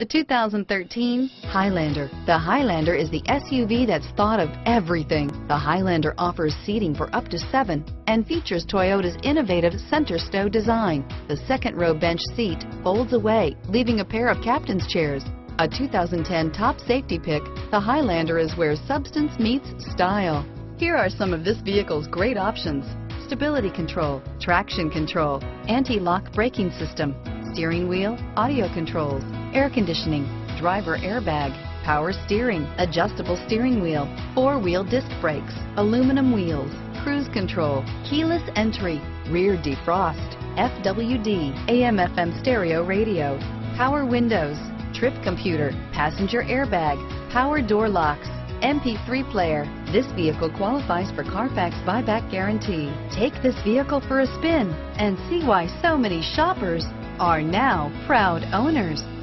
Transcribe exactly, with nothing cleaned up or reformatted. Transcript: The two thousand thirteen Highlander. The Highlander is the S U V that's thought of everything. The Highlander offers seating for up to seven and features Toyota's innovative center stow design. The second row bench seat folds away, leaving a pair of captain's chairs. A two thousand ten top safety pick, the Highlander is where substance meets style. Here are some of this vehicle's great options: stability control, traction control, anti-lock braking system, steering wheel audio controls, air conditioning, driver airbag, power steering, adjustable steering wheel, four-wheel disc brakes, aluminum wheels, cruise control, keyless entry, rear defrost, F W D, A M F M stereo radio, power windows, trip computer, passenger airbag, power door locks, M P three player. This vehicle qualifies for Carfax buyback guarantee. Take this vehicle for a spin and see why so many shoppers are now proud owners.